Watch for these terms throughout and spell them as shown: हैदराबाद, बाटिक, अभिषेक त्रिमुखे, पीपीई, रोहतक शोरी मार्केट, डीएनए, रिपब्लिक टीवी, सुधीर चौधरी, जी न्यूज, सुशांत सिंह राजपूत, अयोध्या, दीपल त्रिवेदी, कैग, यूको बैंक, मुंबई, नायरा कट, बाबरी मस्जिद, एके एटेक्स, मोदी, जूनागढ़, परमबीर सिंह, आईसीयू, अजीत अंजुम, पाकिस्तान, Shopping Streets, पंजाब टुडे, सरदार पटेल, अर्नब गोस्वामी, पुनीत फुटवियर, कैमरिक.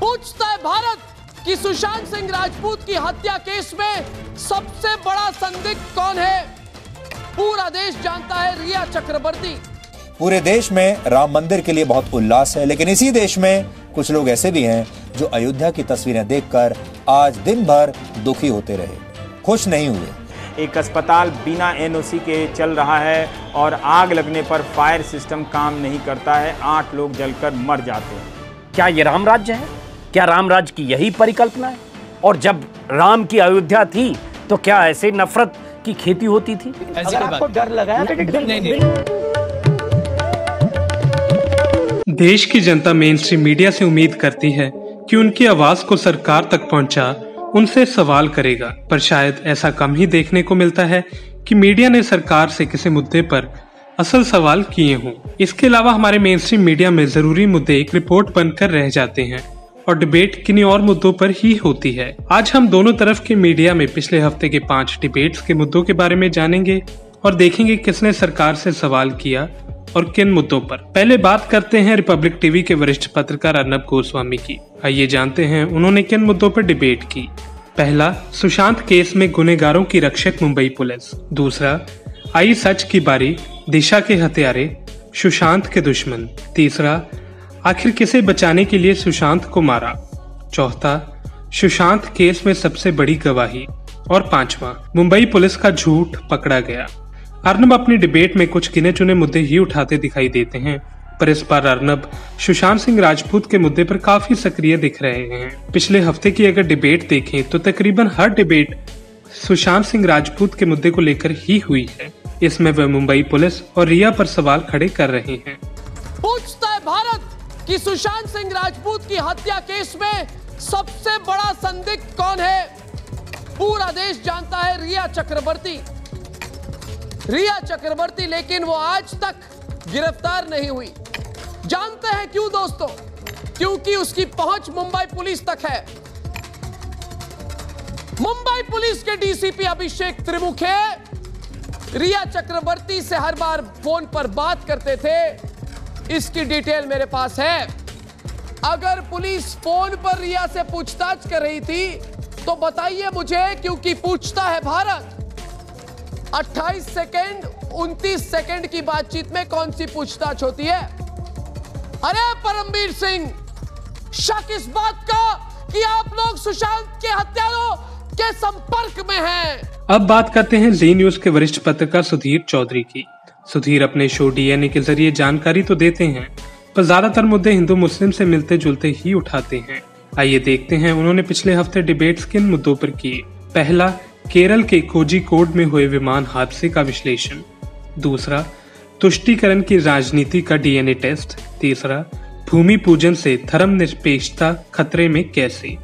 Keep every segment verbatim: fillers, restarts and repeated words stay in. पूछता है भारत कि सुशांत सिंह राजपूत की हत्या केस में सबसे बड़ा संदिग्ध कौन है। पूरा देश जानता है रिया चक्रवर्ती। पूरे देश में राम मंदिर के लिए बहुत उल्लास है, लेकिन इसी देश में कुछ लोग ऐसे भी हैं जो अयोध्या की तस्वीरें देखकर आज दिन भर दुखी होते रहे, खुश नहीं हुए। एक अस्पताल बिना एनओसी के चल रहा है और आग लगने पर फायर सिस्टम काम नहीं करता है, आठ लोग जलकर मर जाते हैं। क्या ये राम राज्य है? क्या राम राज्य की यही परिकल्पना है? और जब राम की अयोध्या थी तो क्या ऐसे नफरत की खेती होती थी? अगर आपको डर लगा देश की जनता मेन स्ट्रीम मीडिया से उम्मीद करती है कि उनकी आवाज को सरकार तक पहुंचा उनसे सवाल करेगा, पर शायद ऐसा कम ही देखने को मिलता है कि मीडिया ने सरकार से किसी मुद्दे पर असल सवाल किए हों। इसके अलावा हमारे मेन स्ट्रीम मीडिया में जरूरी मुद्दे एक रिपोर्ट बनकर रह जाते हैं और डिबेट किन्हीं और मुद्दों पर ही होती है। आज हम दोनों तरफ के मीडिया में पिछले हफ्ते के पाँच डिबेट्स के मुद्दों के बारे में जानेंगे और देखेंगे किसने सरकार से सवाल किया और किन मुद्दों पर। पहले बात करते हैं रिपब्लिक टीवी के वरिष्ठ पत्रकार अर्नब गोस्वामी की। आइए जानते हैं उन्होंने किन मुद्दों पर डिबेट की। पहला, सुशांत केस में गुनेगारों की रक्षक मुंबई पुलिस। दूसरा, आई सच की बारी, दिशा के हत्यारे सुशांत के दुश्मन। तीसरा, आखिर किसे बचाने के लिए सुशांत को मारा। चौथा, सुशांत केस में सबसे बड़ी गवाही। और पांचवा, मुंबई पुलिस का झूठ पकड़ा गया। अर्नब अपनी डिबेट में कुछ गिने चुने मुद्दे ही उठाते दिखाई देते हैं, पर इस बार अर्नब सुशांत सिंह राजपूत के मुद्दे पर काफी सक्रिय दिख रहे हैं। पिछले हफ्ते की अगर डिबेट देखें तो तकरीबन हर डिबेट सुशांत सिंह राजपूत के मुद्दे को लेकर ही हुई है। इसमें वे मुंबई पुलिस और रिया पर सवाल खड़े कर रहे हैं। पूछता है भारत कि सुशांत सिंह राजपूत की हत्या केस में सबसे बड़ा संदिग्ध कौन है। पूरा देश जानता है रिया चक्रवर्ती। रिया चक्रवर्ती लेकिन वो आज तक गिरफ्तार नहीं हुई। जानते हैं क्यों दोस्तों? क्योंकि उसकी पहुंच मुंबई पुलिस तक है। मुंबई पुलिस के डीसीपी अभिषेक त्रिमुखे रिया चक्रवर्ती से हर बार फोन पर बात करते थे। इसकी डिटेल मेरे पास है। अगर पुलिस फोन पर रिया से पूछताछ कर रही थी तो बताइए मुझे, क्योंकि पूछता है भारत अट्ठाईस सेकंड, उनतीस सेकंड की बातचीत में कौन सी पूछताछ होती है। अरे परमबीर सिंह, शक इस बात का कि आप लोग सुशांत के हत्यारों के संपर्क में हैं। अब बात करते हैं जी न्यूज के वरिष्ठ पत्रकार सुधीर चौधरी की। सुधीर अपने शो डीएनए के जरिए जानकारी तो देते हैं, पर ज्यादातर मुद्दे हिंदू मुस्लिम से मिलते जुलते ही उठाते हैं। आइए देखते हैं उन्होंने पिछले हफ्ते डिबेट्स किन मुद्दों पर किए। पहला, केरल के कोझिकोड में हुए विमान हादसे का विश्लेषण। दूसरा, तुष्टीकरण की राजनीति का डीएनए टेस्ट। तीसरा, भूमि पूजन से धर्म निरपेक्षता खतरे में कैसे।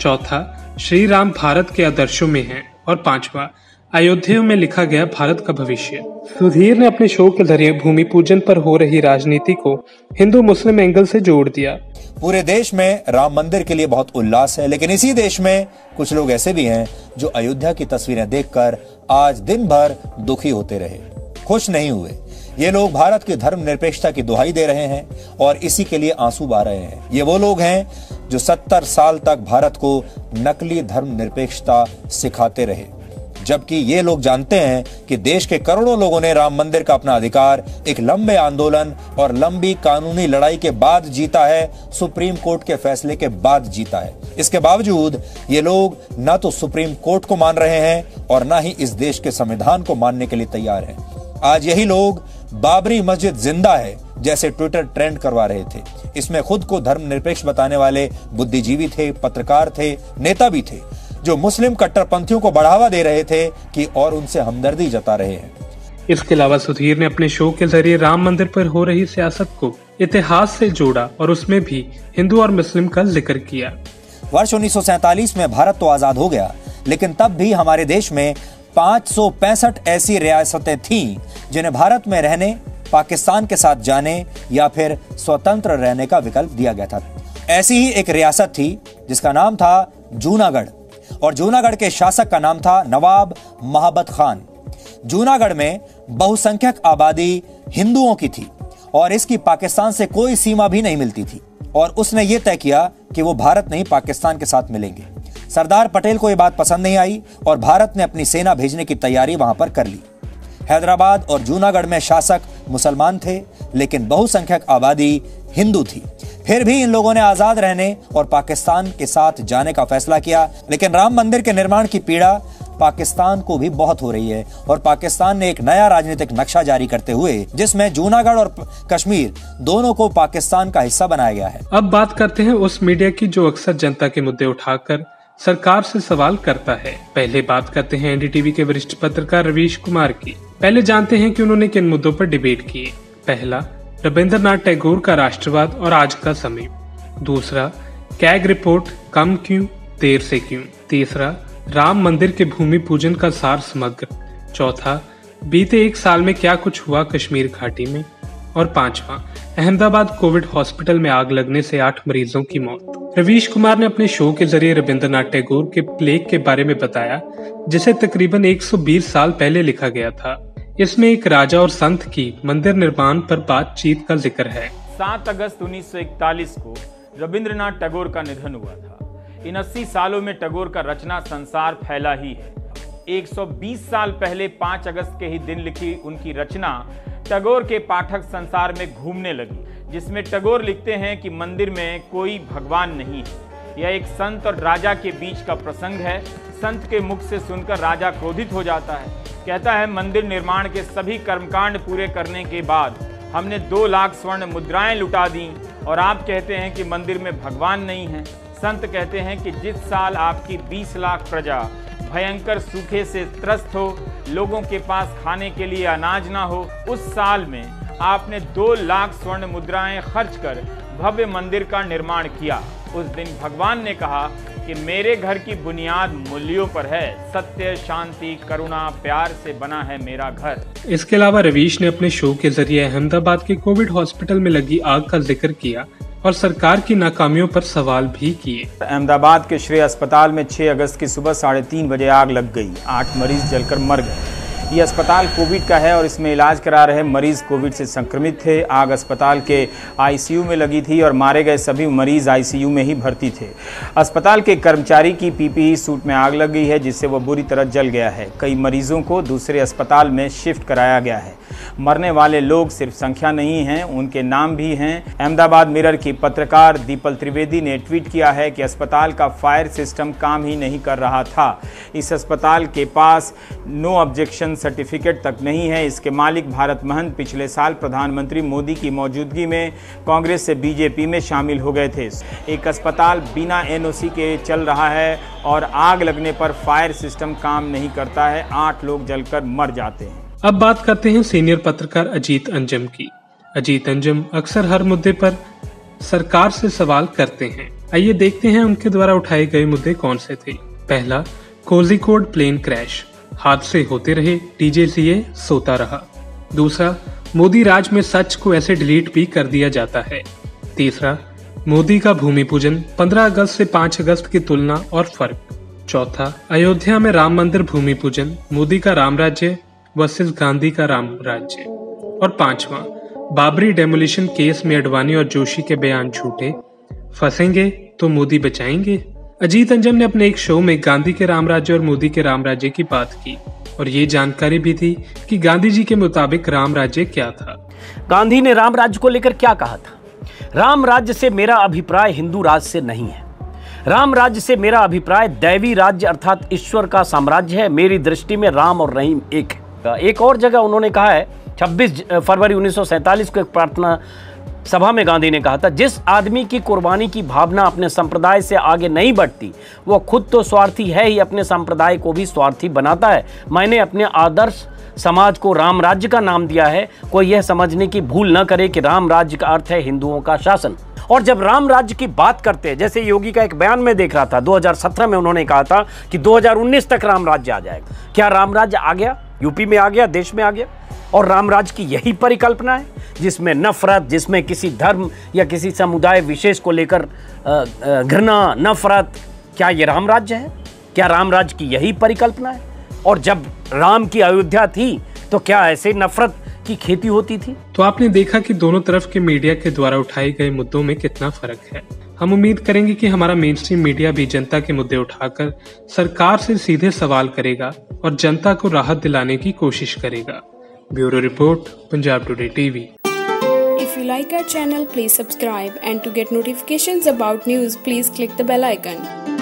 चौथा, श्री राम भारत के आदर्शों में है। और पांचवा, अयोध्या में लिखा गया भारत का भविष्य। सुधीर ने अपने शो के जरिए भूमि पूजन पर हो रही राजनीति को हिंदू मुस्लिम एंगल से जोड़ दिया। पूरे देश में राम मंदिर के लिए बहुत उल्लास है, लेकिन इसी देश में कुछ लोग ऐसे भी हैं जो अयोध्या की तस्वीरें देखकर आज दिन भर दुखी होते रहे, खुश नहीं हुए। ये लोग भारत की धर्मनिरपेक्षता की दुहाई दे रहे हैं और इसी के लिए आंसू बहा रहे हैं। ये वो लोग हैं जो सत्तर साल तक भारत को नकली धर्मनिरपेक्षता सिखाते रहे, जबकि ये लोग जानते हैं कि देश के करोड़ों लोगों ने राम मंदिर का अपना अधिकार एक लंबे आंदोलन और लंबी कानूनी लड़ाई के बाद जीता है, सुप्रीम कोर्ट के फैसले के बाद जीता है। इसके बावजूद ये लोग ना तो सुप्रीम कोर्ट को मान रहे हैं और ना ही इस देश के संविधान को मानने के लिए तैयार हैं। आज यही लोग बाबरी मस्जिद जिंदा है जैसे ट्विटर ट्रेंड करवा रहे थे। इसमें खुद को धर्मनिरपेक्ष बताने वाले बुद्धिजीवी थे, पत्रकार थे, नेता भी थे जो मुस्लिम कट्टरपंथियों को बढ़ावा दे रहे थे कि और उनसे हमदर्दी जता रहे हैं। इसके अलावा सुधीर ने अपने शो के जरिए राम मंदिर पर हो रही सियासत को इतिहास से जोड़ा और उसमें भी हिंदू और मुस्लिम का जिक्र किया। वर्ष उन्नीस सौ सैतालीस में भारत तो आजाद हो गया, लेकिन तब भी हमारे देश में पाँच सौ पैंसठ ऐसी रियासतें थीं जिन्हें भारत में रहने, पाकिस्तान के साथ जाने या फिर स्वतंत्र रहने का विकल्प दिया गया था। ऐसी ही एक रियासत थी जिसका नाम था जूनागढ़ और जूनागढ़ के शासक का नाम था नवाब महाबत खान। जूनागढ़ में बहुसंख्यक आबादी हिंदुओं की थी और इसकी पाकिस्तान से कोई सीमा भी नहीं मिलती थी और उसने ये तय किया कि वो भारत नहीं पाकिस्तान के साथ मिलेंगे। सरदार पटेल को ये बात पसंद नहीं आई और भारत ने अपनी सेना भेजने की तैयारी वहां पर कर ली। हैदराबाद और जूनागढ़ में शासक मुसलमान थे लेकिन बहुसंख्यक आबादी हिंदू थी। फिर भी इन लोगों ने आजाद रहने और पाकिस्तान के साथ जाने का फैसला किया। लेकिन राम मंदिर के निर्माण की पीड़ा पाकिस्तान को भी बहुत हो रही है और पाकिस्तान ने एक नया राजनीतिक नक्शा जारी करते हुए जिसमें जूनागढ़ और कश्मीर दोनों को पाकिस्तान का हिस्सा बनाया गया है। अब बात करते हैं उस मीडिया की जो अक्सर जनता के मुद्दे उठाकर सरकार से सवाल करता है। पहले बात करते हैं एनडीटीवी के वरिष्ठ पत्रकार रवीश कुमार की। पहले जानते हैं कि उन्होंने किन मुद्दों पर डिबेट किए। पहला, रविंद्रनाथ टैगोर का राष्ट्रवाद और आज का समय। दूसरा, कैग रिपोर्ट कम क्यों, देर से क्यों। तीसरा, राम मंदिर के भूमि पूजन का सार समग्र। चौथा, बीते एक साल में क्या कुछ हुआ कश्मीर घाटी में। और पांचवा, अहमदाबाद कोविड हॉस्पिटल में आग लगने से आठ मरीजों की मौत। रवीश कुमार ने अपने शो के जरिए रविंद्रनाथ टैगोर के प्लेग के बारे में बताया जिसे तकरीबन एक सौ बीस साल पहले लिखा गया था। इसमें एक राजा और संत की मंदिर निर्माण पर बातचीत का जिक्र है। सात अगस्त उन्नीस सौ इकतालीस को रविंद्रनाथ टैगोर का निधन हुआ था। इन अस्सी सालों में टैगोर का रचना संसार फैला ही है। एक सौ बीस साल पहले पांच अगस्त के ही दिन लिखी उनकी रचना टैगोर के पाठक संसार में घूमने लगी, जिसमें टैगोर लिखते हैं कि मंदिर में कोई भगवान नहीं है। यह एक संत और राजा के बीच का प्रसंग है। संत के मुख से सुनकर राजा क्रोधित हो जाता है। कहता है, मंदिर निर्माण के सभी कर्मकांड पूरे करने के बाद हमने दो लाख स्वर्ण मुद्राएं लुटा दी और आप कहते हैं कि मंदिर में भगवान नहीं है। संत कहते हैं कि जिस साल आपकी बीस लाख प्रजा भयंकर सूखे से त्रस्त हो, लोगों के पास खाने के लिए अनाज ना हो, उस साल में आपने दो लाख स्वर्ण मुद्राएं खर्च कर भव्य मंदिर का निर्माण किया। उस दिन भगवान ने कहा कि मेरे घर की बुनियाद मूल्यों पर है। सत्य, शांति, करुणा, प्यार से बना है मेरा घर। इसके अलावा रवीश ने अपने शो के जरिए अहमदाबाद के कोविड हॉस्पिटल में लगी आग का जिक्र किया और सरकार की नाकामियों पर सवाल भी किए। अहमदाबाद के श्रेय अस्पताल में छह अगस्त की सुबह साढ़े तीन बजे आग लग गई। आठ मरीज जलकर मर गए। ये अस्पताल कोविड का है और इसमें इलाज करा रहे मरीज कोविड से संक्रमित थे। आग अस्पताल के आईसीयू में लगी थी और मारे गए सभी मरीज आईसीयू में ही भर्ती थे। अस्पताल के कर्मचारी की पीपीई सूट में आग लग गई है जिससे वो बुरी तरह जल गया है। कई मरीजों को दूसरे अस्पताल में शिफ्ट कराया गया है। मरने वाले लोग सिर्फ संख्या नहीं हैं, उनके नाम भी हैं। अहमदाबाद मिरर की पत्रकार दीपल त्रिवेदी ने ट्वीट किया है कि अस्पताल का फायर सिस्टम काम ही नहीं कर रहा था। इस अस्पताल के पास नो ऑब्जेक्शन सर्टिफिकेट तक नहीं है। इसके मालिक भारत महंत पिछले साल प्रधानमंत्री मोदी की मौजूदगी में कांग्रेस से बीजेपी में शामिल हो गए थे। एक अस्पताल बिना एनओसी के चल रहा है और आग लगने पर फायर सिस्टम काम नहीं करता है। आठ लोग जलकर मर जाते हैं। अब बात करते हैं सीनियर पत्रकार अजीत अंजुम की। अजीत अंजुम अक्सर हर मुद्दे पर सरकार से सवाल करते हैं। आइए देखते हैं उनके द्वारा उठाए गए मुद्दे कौन से थे। पहला, कोझिकोड प्लेन क्रैश, हादसे होते रहे, डीजीसीए सोता रहा। दूसरा, मोदी राज में सच को ऐसे डिलीट भी कर दिया जाता है। तीसरा, मोदी का भूमि पूजन पंद्रह अगस्त से पांच अगस्त की तुलना और फर्क। चौथा, अयोध्या में राम मंदिर भूमि पूजन, मोदी का राम राज्य वर्सेस गांधी का राम राज्य। और पांचवा, बाबरी डेमोलिशन केस में अडवाणी और जोशी के बयान झूठे, फंसेंगे तो मोदी बचाएंगे। अजीत अंजुम ने अपने एक शो में गांधी के राम राज्य और मोदी के राम राज्य की बात की और ये जानकारी भी थी कि गांधी जी के मुताबिक राम राज्य क्या था। गांधी ने राम राज्य को लेकर क्या कहा था? राम राज्य से मेरा अभिप्राय हिंदू राज्य से नहीं है। राम राज्य से मेरा अभिप्राय दैवी राज्य अर्थात ईश्वर का साम्राज्य है। मेरी दृष्टि में राम और रहीम एक है। एक और जगह उन्होंने कहा है, छब्बीस फरवरी उन्नीस सौ सैंतालीस को एक प्रार्थना सभा में गांधी ने कहा था, जिस आदमी की कुर्बानी की भावना अपने संप्रदाय से आगे नहीं बढ़ती वो खुद तो स्वार्थी है ही, अपने संप्रदाय को भी स्वार्थी बनाता है। मैंने अपने आदर्श समाज को राम राज्य का नाम दिया है। कोई यह समझने की भूल न करे कि राम राज्य का अर्थ है हिंदुओं का शासन। और जब राम राज्य की बात करते हैं, जैसे योगी का एक बयान में देख रहा था, दो हज़ार सत्रह में उन्होंने कहा था कि दो हज़ार उन्नीस तक राम राज्य आ जाएगा। क्या राम राज्य आ गया? यूपी में आ गया, देश में आ गया। और राम राज्य की यही परिकल्पना है जिसमें नफरत, जिसमें किसी धर्म या किसी समुदाय विशेष को लेकर घृणा, नफरत, क्या ये राम राज्य है? क्या राम राज्य की यही परिकल्पना है? और जब राम की अयोध्या थी तो क्या ऐसे नफरत की खेती होती थी। तो आपने देखा कि दोनों तरफ के मीडिया के द्वारा उठाए गए मुद्दों में कितना फर्क है। हम उम्मीद करेंगे कि हमारा मेनस्ट्रीम मीडिया भी जनता के मुद्दे उठाकर सरकार से सीधे सवाल करेगा और जनता को राहत दिलाने की कोशिश करेगा। Bureau report, पंजाब टुडे TV. If you like our channel, please subscribe and to get notifications about news, please click the bell icon.